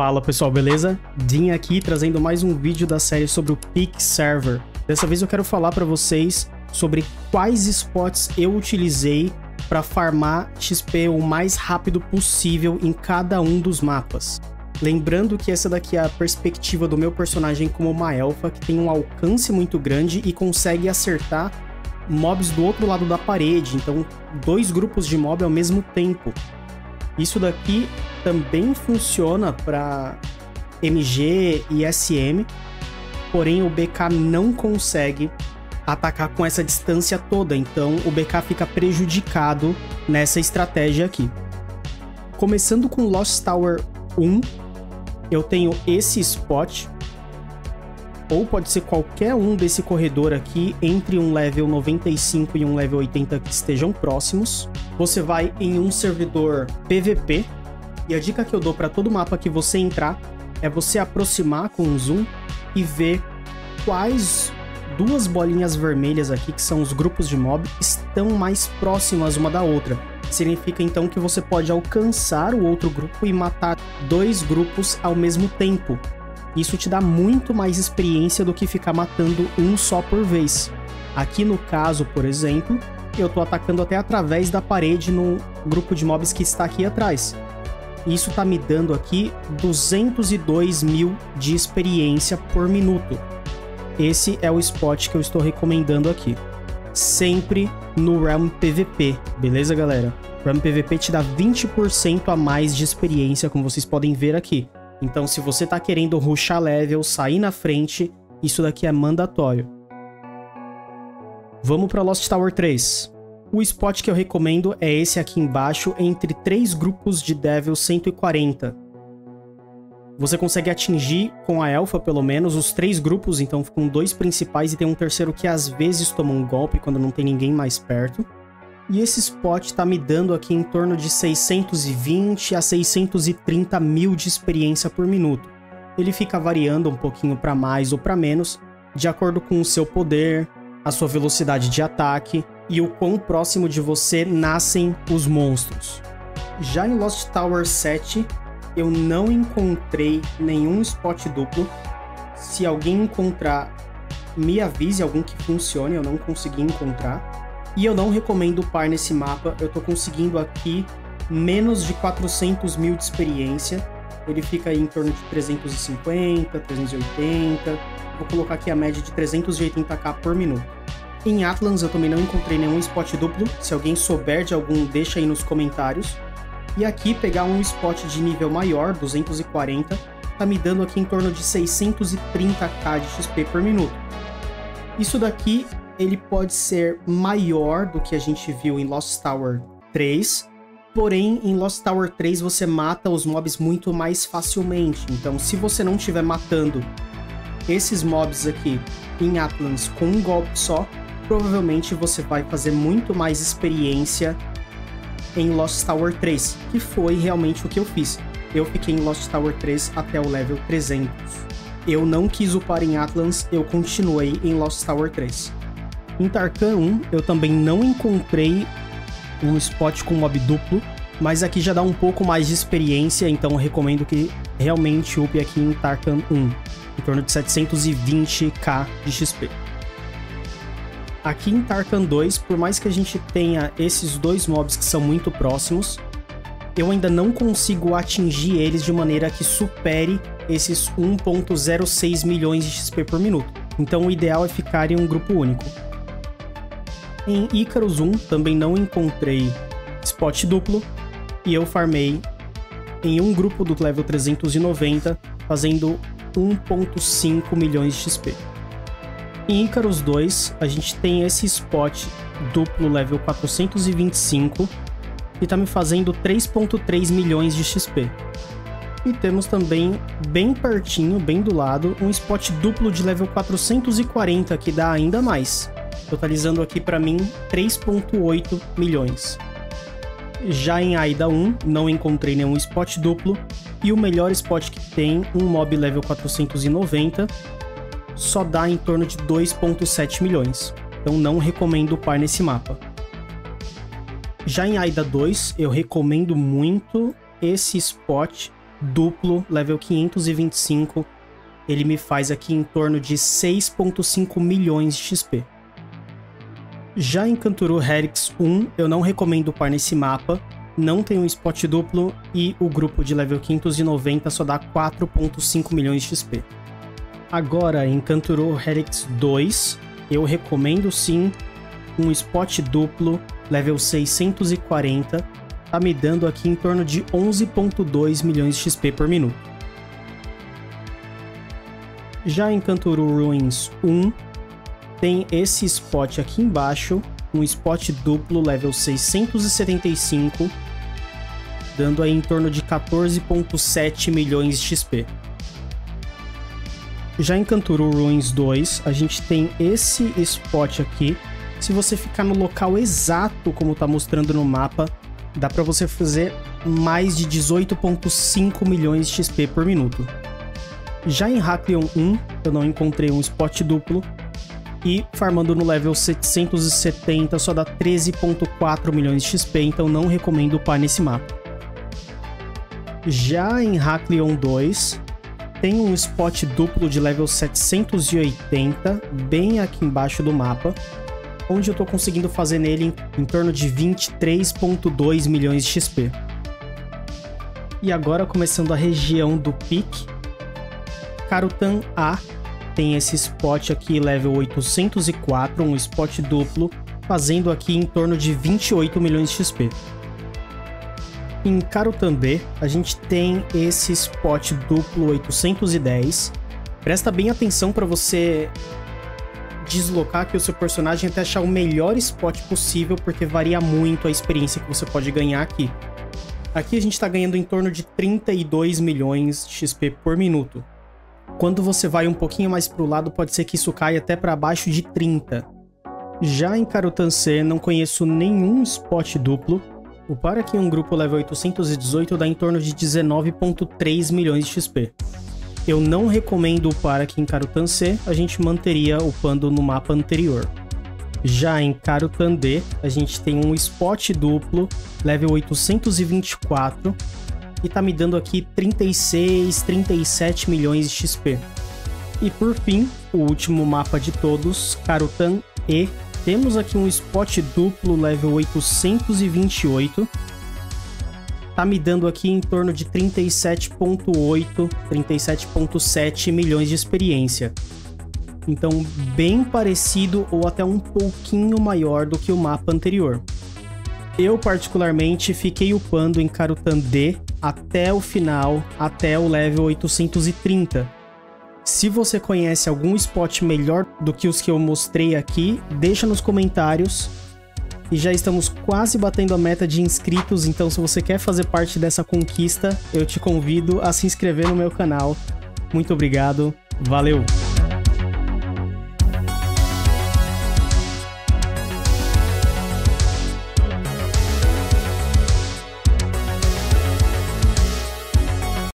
Fala pessoal, beleza? Din aqui trazendo mais um vídeo da série sobre o Peak Server. Dessa vez eu quero falar para vocês sobre quais spots eu utilizei para farmar XP o mais rápido possível em cada um dos mapas. Lembrando que essa daqui é a perspectiva do meu personagem como uma elfa que tem um alcance muito grande e consegue acertar mobs do outro lado da parede, então dois grupos de mob ao mesmo tempo. Isso daqui também funciona para MG e SM, porém o BK não consegue atacar com essa distância toda, então o BK fica prejudicado nessa estratégia aqui. Começando com Lost Tower 1, eu tenho esse spot, ou pode ser qualquer um desse corredor aqui, entre um level 95 e um level 80 que estejam próximos. Você vai em um servidor PVP, e a dica que eu dou para todo mapa que você entrar é você aproximar com um zoom e ver quais duas bolinhas vermelhas aqui, que são os grupos de mob, estão mais próximas uma da outra. Significa então que você pode alcançar o outro grupo e matar dois grupos ao mesmo tempo. Isso te dá muito mais experiência do que ficar matando um só por vez. Aqui no caso, por exemplo, eu tô atacando até através da parede no grupo de mobs que está aqui atrás. Isso tá me dando aqui 202 mil de experiência por minuto. Esse é o spot que eu estou recomendando aqui. Sempre no Realm PVP, beleza galera? Realm PVP te dá 20% a mais de experiência, como vocês podem ver aqui. Então, se você tá querendo rushar level, sair na frente, isso daqui é mandatório. Vamos para Lost Tower 3. O spot que eu recomendo é esse aqui embaixo, entre 3 grupos de Devil 140. Você consegue atingir, com a Elfa pelo menos, os 3 grupos, então ficam 2 principais e tem um terceiro que às vezes toma um golpe quando não tem ninguém mais perto. E esse spot tá me dando aqui em torno de 620 a 630 mil de experiência por minuto. Ele fica variando um pouquinho para mais ou para menos, de acordo com o seu poder, a sua velocidade de ataque e o quão próximo de você nascem os monstros. Já em Lost Tower 7, eu não encontrei nenhum spot duplo. Se alguém encontrar, me avise, algum que funcione, eu não consegui encontrar. E eu não recomendo par nesse mapa, eu tô conseguindo aqui menos de 400 mil de experiência. Ele fica aí em torno de 350, 380, vou colocar aqui a média de 380k por minuto. Em Atlans eu também não encontrei nenhum spot duplo, se alguém souber de algum deixa aí nos comentários. E aqui pegar um spot de nível maior, 240, tá me dando aqui em torno de 630k de XP por minuto. Isso daqui ele pode ser maior do que a gente viu em Lost Tower 3, porém em Lost Tower 3 você mata os mobs muito mais facilmente, então se você não estiver matando esses mobs aqui em Atlans com um golpe só, provavelmente você vai fazer muito mais experiência em Lost Tower 3, que foi realmente o que eu fiz. Eu fiquei em Lost Tower 3 até o level 300. Eu não quis upar em Atlans, eu continuei em Lost Tower 3. Em Tarkan 1, eu também não encontrei um spot com mob duplo, mas aqui já dá um pouco mais de experiência, então eu recomendo que realmente upe aqui em Tarkan 1, em torno de 720k de XP. Aqui em Tarkan 2, por mais que a gente tenha esses dois mobs que são muito próximos, eu ainda não consigo atingir eles de maneira que supere esses 1.06 milhões de XP por minuto, então o ideal é ficar em um grupo único. Em Icarus 1 também não encontrei spot duplo e eu farmei em um grupo do level 390 fazendo 1.5 milhões de XP. Em Icarus 2 a gente tem esse spot duplo level 425 e tá me fazendo 3.3 milhões de XP. E temos também bem pertinho, bem do lado, um spot duplo de level 440 que dá ainda mais, totalizando aqui para mim 3.8 milhões. Já em Aida 1, não encontrei nenhum spot duplo, e o melhor spot que tem, um mob level 490, só dá em torno de 2.7 milhões, então não recomendo upar nesse mapa. Já em Aida 2, eu recomendo muito esse spot, duplo, level 525, ele me faz aqui em torno de 6.5 milhões de XP. Já em Canturu Herix 1, eu não recomendo upar nesse mapa, não tem um spot duplo e o grupo de level 590 só dá 4.5 milhões de XP. Agora, em Canturu Herix 2, eu recomendo sim um spot duplo, level 640, tá me dando aqui em torno de 11.2 milhões de XP por minuto. Já em Canturu Ruins 1, tem esse spot aqui embaixo, um spot duplo level 675, dando aí em torno de 14.7 milhões de XP. Já em Canturu Ruins 2, a gente tem esse spot aqui. Se você ficar no local exato, como tá mostrando no mapa, dá para você fazer mais de 18.5 milhões de XP por minuto. Já em Raklion 1, eu não encontrei um spot duplo, e farmando no level 770 só dá 13.4 milhões de XP, então não recomendo upar nesse mapa. Já em Raklion 2, tem um spot duplo de level 780, bem aqui embaixo do mapa, onde eu estou conseguindo fazer nele em torno de 23.2 milhões de XP. E agora, começando a região do Peak, Kalutan A tem esse spot aqui, level 804, um spot duplo, fazendo aqui em torno de 28 milhões de XP. Em Kalutan B, a gente tem esse spot duplo 810. Presta bem atenção para você deslocar aqui o seu personagem até achar o melhor spot possível, porque varia muito a experiência que você pode ganhar aqui. Aqui a gente está ganhando em torno de 32 milhões de XP por minuto. Quando você vai um pouquinho mais para o lado, pode ser que isso caia até para abaixo de 30. Já em Kalutan C, não conheço nenhum spot duplo. O Parakim, um grupo level 818, dá em torno de 19.3 milhões de XP. Eu não recomendo o Parakim em Kalutan C, a gente manteria upando no mapa anterior. Já em Kalutan D, a gente tem um spot duplo, level 824, e tá me dando aqui 36, 37 milhões de XP. E por fim, o último mapa de todos, Kalutan E, temos aqui um spot duplo, level 828, tá me dando aqui em torno de 37.8, 37.7 milhões de experiência. Então, bem parecido ou até um pouquinho maior do que o mapa anterior. Eu, particularmente, fiquei upando em Kalutan D até o final, até o level 830. Se você conhece algum spot melhor do que os que eu mostrei aqui, deixa nos comentários. E já estamos quase batendo a meta de inscritos, então se você quer fazer parte dessa conquista, eu te convido a se inscrever no meu canal. Muito obrigado, valeu!